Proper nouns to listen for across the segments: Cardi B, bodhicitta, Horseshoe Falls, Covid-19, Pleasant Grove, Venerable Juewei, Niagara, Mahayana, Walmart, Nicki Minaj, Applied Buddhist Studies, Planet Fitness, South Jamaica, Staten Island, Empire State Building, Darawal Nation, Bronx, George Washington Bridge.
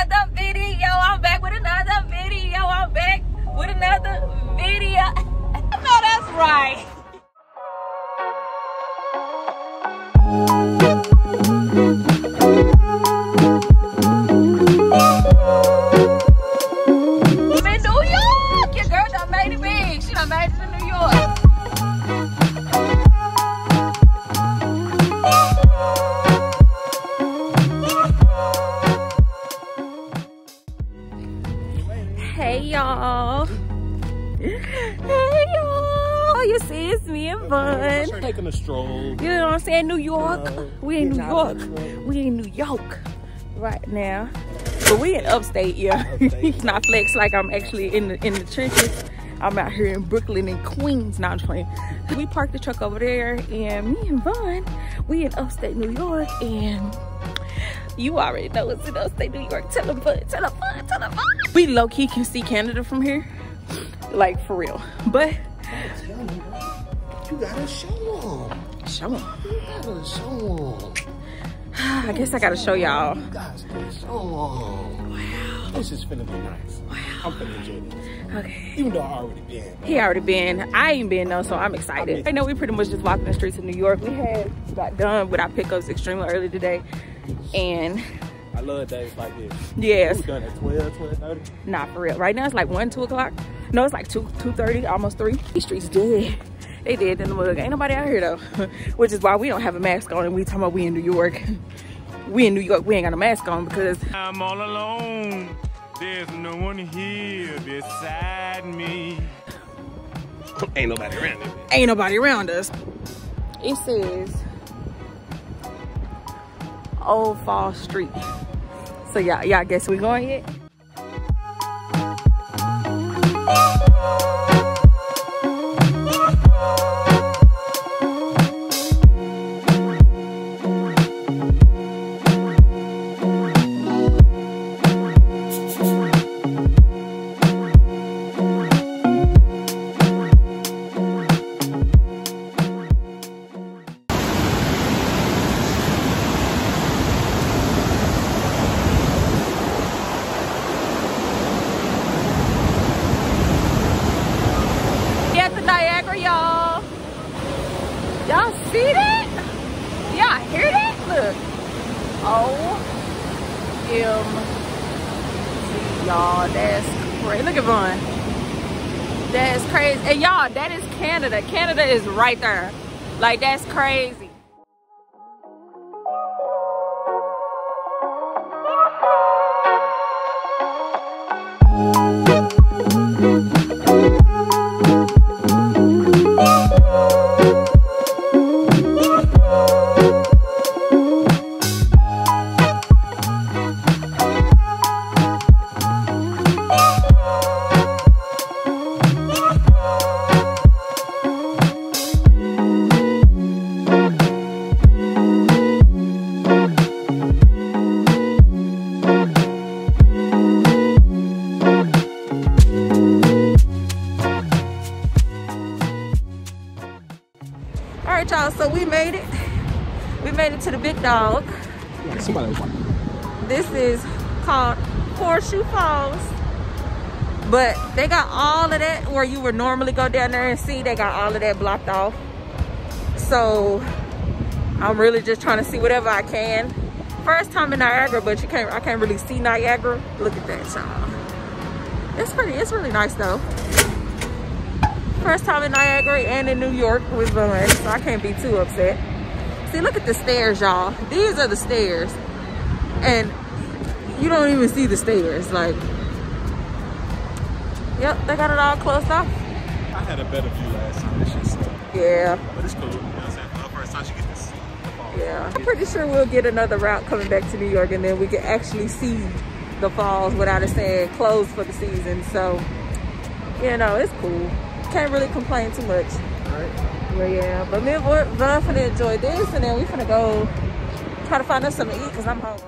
another video. I'm back with another video. I'm back with another video. I know that's right. I'm in New York. Your girl done made it big. She done made it to New York. Taking a stroll. You know what I'm saying? New York. We in New York. We in New York right now. But we in upstate, yeah. Not flex like I'm actually in the trenches. I'm out here in Brooklyn and Queens. Not playing. We parked the truck over there, and me and Von, we in upstate New York, and you already know it's in upstate New York. Tell them, Von. Tell them, Von. Tell them, Von. We low key can see Canada from here, like for real. But. You gotta show them. Show them. You gotta show them. I guess I gotta show y'all. You guys gotta show them. Wow. This is finna be nice. Wow. I'm finna enjoy this. Okay. Even though I already been. He already been. I ain't been though, so I'm excited. I know we pretty much just walked the streets of New York. We had got done with our pickups extremely early today, and. I love days like this. Yes. We done at 12, 12:30. Nah, for real. Right now it's like 1, 2 o'clock. No, it's like 2:30, almost 3. These streets dead. They did in the mug. Ain't nobody out here though. Which is why we don't have a mask on and we talking about we in New York. We in New York, we ain't got a mask on because I'm all alone. There's no one here beside me. Ain't nobody around us. Ain't nobody around us. It says Old Fall Street. So y'all guess we going yet? Y'all, that's crazy. Look at Vaughn. That is crazy. And y'all, that is Canada. Canada is right there. Like, that's crazy. So we made it. We made it to the big dog. Yeah, somebody won. This is called Horseshoe Falls. But they got all of that where you would normally go down there and see. They got all of that blocked off. So I'm really just trying to see whatever I can. First time in Niagara, but I can't really see Niagara. Look at that, y'all. It's pretty. It's really nice though. First time in Niagara and in New York with Vaughn, so I can't be too upset. See, look at the stairs, y'all. These are the stairs, and you don't even see the stairs. Like, yep, they got it all closed off. I had a better view last time. This shit's stuck. Yeah. But it's cool. You know what I'm saying? For the first time, you get to see the falls. Yeah. I'm pretty sure we'll get another route coming back to New York, and then we can actually see the falls without it saying closed for the season. So, you know, it's cool. Can't really complain too much. All right. Well, yeah, but me and Vaughn finna enjoy this, and then we finna go try to find us something to eat because I'm hungry.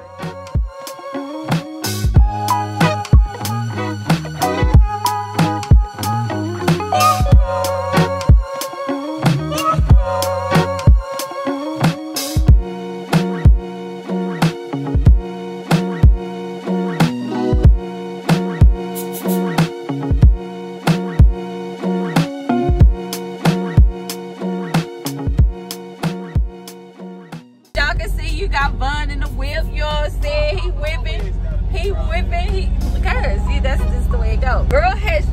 So girl has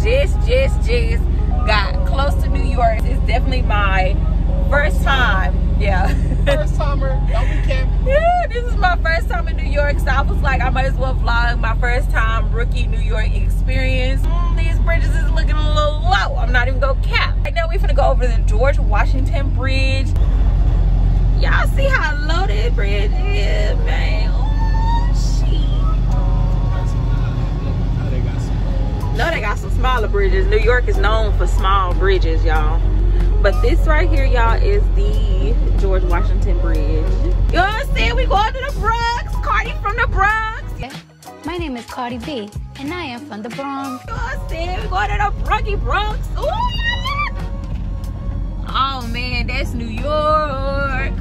just got close to New York. It's definitely my first time. Yeah. First timer. Don't be camping. Yeah, this is my first time in New York, so I was like, I might as well vlog my first time rookie New York experience. These bridges is looking a little low. I'm not even gonna cap. Right now we're finna go over the George Washington Bridge. Y'all see how low that bridge is, man. Oh, shit. No, they got some smaller bridges. New York is known for small bridges, y'all. But this right here, y'all, is the George Washington Bridge. You understand? We going to the Bronx. Cardi from the Bronx. My name is Cardi B, and I am from the Bronx. You understand? We going to the Bronxy Bronx. Ooh, yeah. Oh, man, that's New York.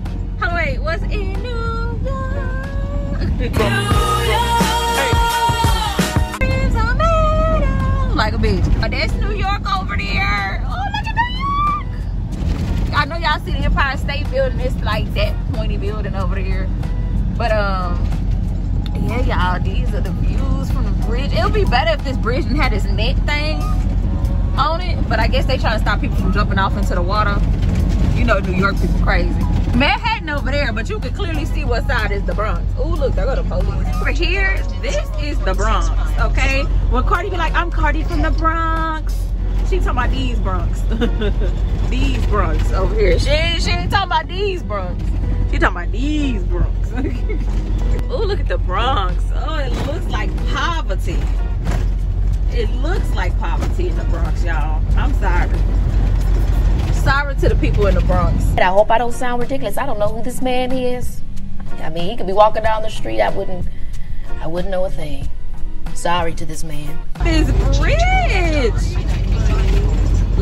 Oh, wait, what's in New York? New York. Hey. Like a bitch. Oh, that's New York over there. Oh, look at New York. I know y'all see the Empire State Building. It's like that pointy building over here. But, yeah, y'all, these are the views from the bridge. It would be better if this bridge didn't have this net thing on it. But I guess they trying to stop people from jumping off into the water. You know New York people crazy. Manhattan over there, but you can clearly see what side is the Bronx. Oh, look, there go the police. Right here, this is the Bronx, okay? When Cardi be like, I'm Cardi from the Bronx, she talking about these Bronx. These Bronx over here. She ain't talking about these Bronx. She talking about these Bronx. Oh, look at the Bronx. Oh, it looks like poverty. It looks like poverty in the Bronx, y'all. I'm sorry. Sorry to the people in the Bronx. And I hope I don't sound ridiculous. I don't know who this man is. I mean, he could be walking down the street. I wouldn't know a thing. Sorry to this man. This bridge.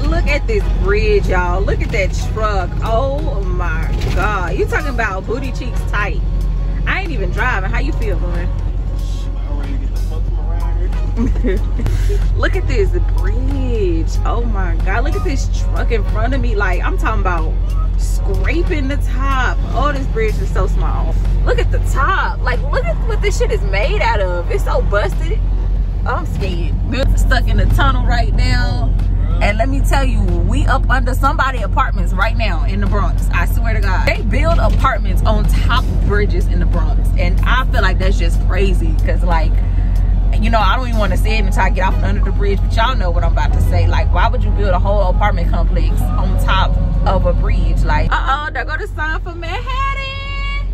Look at this bridge, y'all. Look at that truck. Oh my God. You talking about booty cheeks tight. I ain't even driving. How you feel, man? I'm ready to get the fuck from around here. Look at this bridge. Oh my God, look at this truck in front of me. Like, I'm talking about scraping the top. Oh, this bridge is so small. Look at the top. Like, look at what this shit is made out of. It's so busted. I'm scared. We're stuck in the tunnel right now, and let me tell you, we up under somebody apartments right now in the Bronx. I swear to God, they build apartments on top of bridges in the Bronx, and I feel like that's just crazy, because like, you know, I don't even want to say it until I get off under the bridge, but y'all know what I'm about to say. Like, why would you build a whole apartment complex on top of a bridge? Like, uh-oh, there go the sign for Manhattan.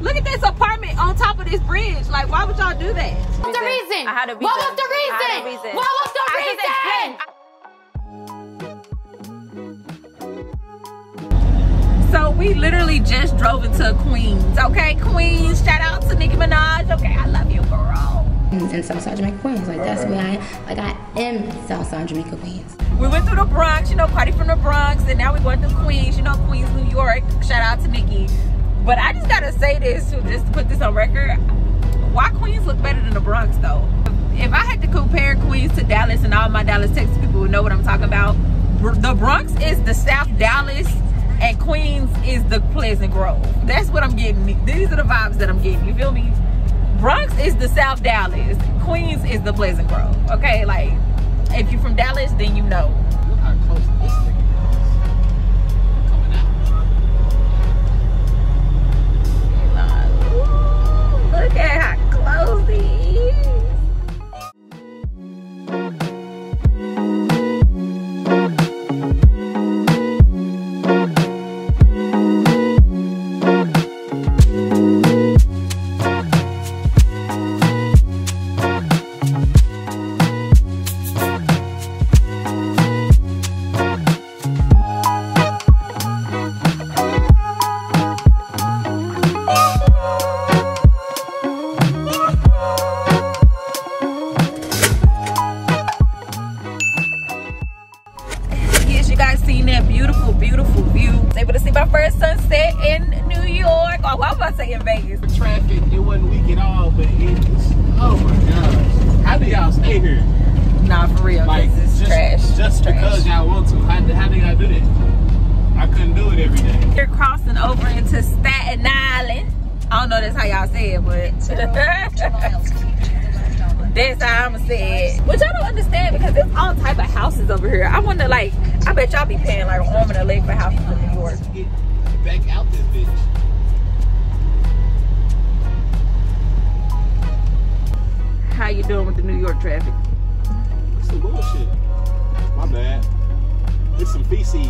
Look at this apartment on top of this bridge. Like, why would y'all do that? What's the reason? What was the reason? What was the reason? So we literally just drove into Queens, okay? Queens, shout out to Nicki Minaj. Okay, I love you, girl. In South Jamaica, Queens. Like, that's where I am. Like, I am South Jamaica, Queens. We went through the Bronx, you know, Cardi from the Bronx, and now we went through Queens, you know, Queens, New York. Shout out to Nicki. But I just gotta say this, just to put this on record, why Queens look better than the Bronx, though? If I had to compare Queens to Dallas, and all my Dallas, Texas people would know what I'm talking about, the Bronx is the South Dallas, and Queens is the Pleasant Grove. That's what I'm getting. These are the vibes that I'm getting, you feel me? Bronx is the South Dallas. Queens is the Pleasant Grove. Okay, like, if you're from Dallas, then you know. Look how close this nigga is. Coming out. Ooh, look at how close he to Staten Island. I don't know that's how y'all say it, but That's how I'ma say it. But y'all don't understand, because there's all type of houses over here. I wonder, like, I bet y'all be paying like an arm and a leg for houses in New York. Back out this bitch. How you doing with the New York traffic? It's some bullshit. My bad. It's some feces.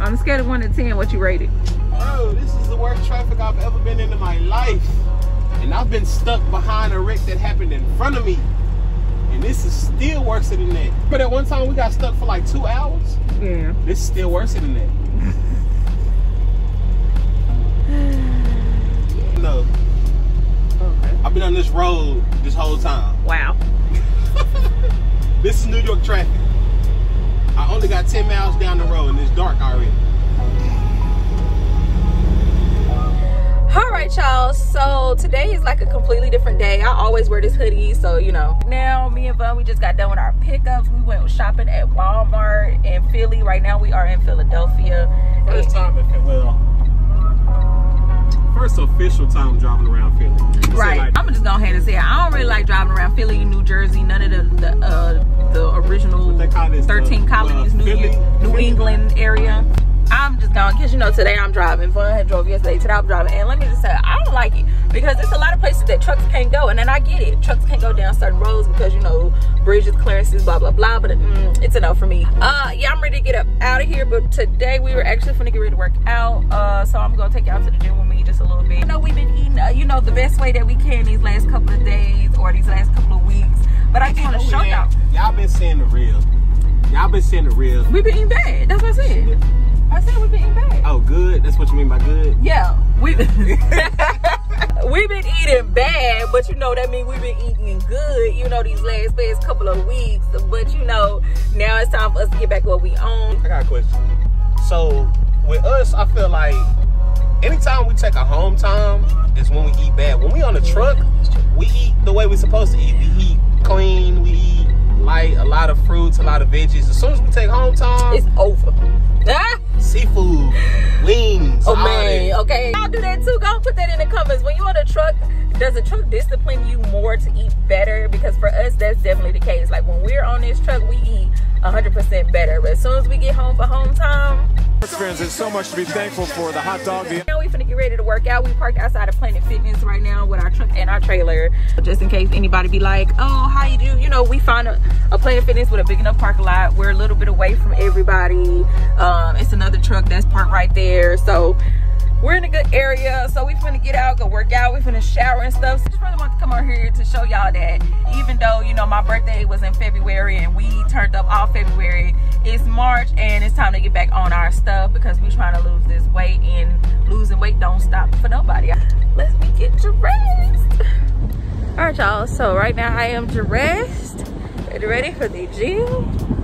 On a scale of 1 to 10, what you rated? Bro, this is the worst traffic I've ever been in my life. And I've been stuck behind a wreck that happened in front of me. And this is still worse than that. But at one time we got stuck for like 2 hours. Yeah. This is still worse than that. No. Okay. I've been on this road this whole time. Wow. This is New York traffic. I only got 10 miles down the road and it's dark already. All right, y'all, so today is like a completely different day. I always wear this hoodie, so you know. Now me and Bun, we just got done with our pickups. We went shopping at Walmart in Philly. Right now we are in Philadelphia. First official time driving around Philly. Right. Like, I'm just gonna have to say I don't really like driving around Philly, New Jersey, none of the original 13 colonies, New England area. I'm just going, because you know today I'm driving. Fun had drove yesterday, today I'm driving. And let me just say, I don't like it, because there's a lot of places that trucks can't go. And then I get it, trucks can't go down certain roads because, you know, bridges, clearances, blah blah blah. But it's a no for me. Yeah, I'm ready to get up out of here. But today we were actually finna get ready to work out. So I'm gonna take y'all to the gym with me just a little bit. I know we've been eating, you know, the best way that we can these last couple of days or these last couple of weeks. But I just want to show y'all. Y'all been seeing the real. Y'all been seeing the real. We been eating bad. That's what I said. I said we've been eating bad. Oh, good? That's what you mean by good? Yeah. We've been eating bad, but you know, that means we've been eating good, you know, these last couple of weeks. But you know, now it's time for us to get back what we own. I got a question. So, with us, I feel like anytime we take a home time is when we eat bad. When we on the truck, we eat the way we're supposed to eat. We eat clean, we eat light, a lot of fruits, a lot of veggies. As soon as we take home time, it's over. Seafood, wings. Oh man, okay. Y'all do that too. Go put that in the comments. When you on a truck, does the truck discipline you more to eat better? Because for us, that's definitely the case. Like when we're on this truck, we eat 100% better. But as soon as we get home for home time, friends, there's so much to be thankful for. The hot dog. Now we finna get ready to work out. We parked outside of Planet Fitness right now with our truck and our trailer, just in case anybody be like, "Oh, how you do?" You know, we found a Planet Fitness with a big enough parking lot. We're a little bit away from everybody. It's another truck that's parked right there, so we're in a good area. So we finna get out, go work out. We finna shower and stuff. So I just really want to come out here to show y'all that even though, you know, my birthday was in February and we turned up all February, it's March and it's time to get back on our stuff, because we're trying to lose this weight, and losing weight don't stop for nobody. Let me get dressed. All right, y'all, so right now I am dressed and ready for the gym.